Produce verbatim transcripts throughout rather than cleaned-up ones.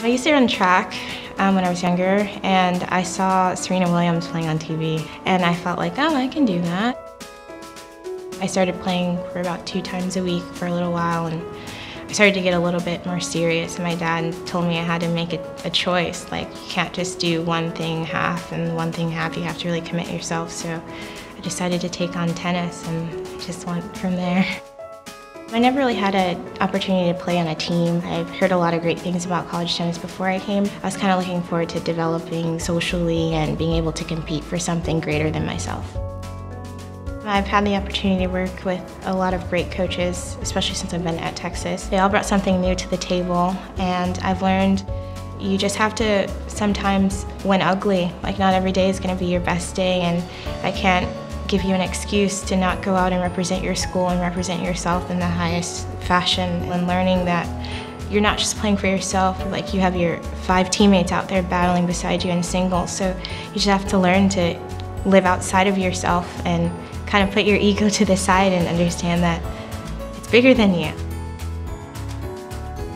I used to run track um, when I was younger, and I saw Serena Williams playing on T V, and I felt like, oh, I can do that. I started playing for about two times a week for a little while, and I started to get a little bit more serious, and my dad told me I had to make a, a choice. Like, you can't just do one thing half and one thing half. You have to really commit yourself. So I decided to take on tennis and just went from there. I never really had an opportunity to play on a team. I've heard a lot of great things about college tennis before I came. I was kind of looking forward to developing socially and being able to compete for something greater than myself. I've had the opportunity to work with a lot of great coaches, especially since I've been at Texas. They all brought something new to the table, and I've learned you just have to sometimes win ugly. Like, not every day is going to be your best day, and I can't give you an excuse to not go out and represent your school and represent yourself in the highest fashion, and learning that you're not just playing for yourself. Like, you have your five teammates out there battling beside you in singles, so you just have to learn to live outside of yourself and kind of put your ego to the side and understand that it's bigger than you.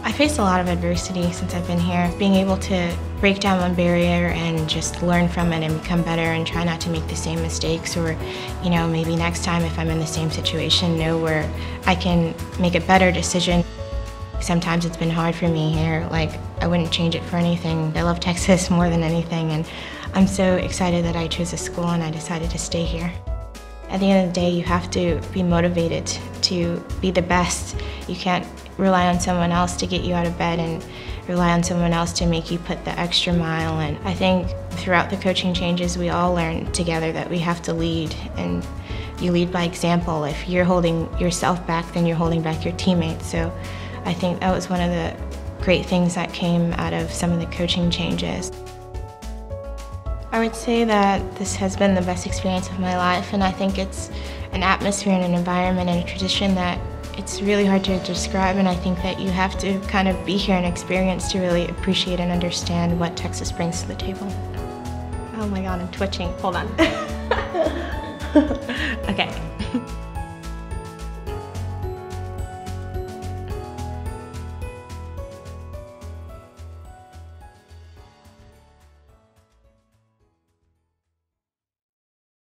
I faced a lot of adversity since I've been here. Being able to break down one barrier and just learn from it and become better and try not to make the same mistakes, or, you know, maybe next time if I'm in the same situation, know where I can make a better decision. Sometimes it's been hard for me here. Like, I wouldn't change it for anything. I love Texas more than anything, and I'm so excited that I chose this school and I decided to stay here. At the end of the day, you have to be motivated to be the best. You can't rely on someone else to get you out of bed and rely on someone else to make you put the extra mile in. I think throughout the coaching changes, we all learned together that we have to lead, and you lead by example. If you're holding yourself back, then you're holding back your teammates. So I think that was one of the great things that came out of some of the coaching changes. I would say that this has been the best experience of my life, and I think it's an atmosphere and an environment and a tradition that it's really hard to describe, and I think that you have to kind of be here and experience to really appreciate and understand what Texas brings to the table. Oh my God, I'm twitching. Hold on. Okay.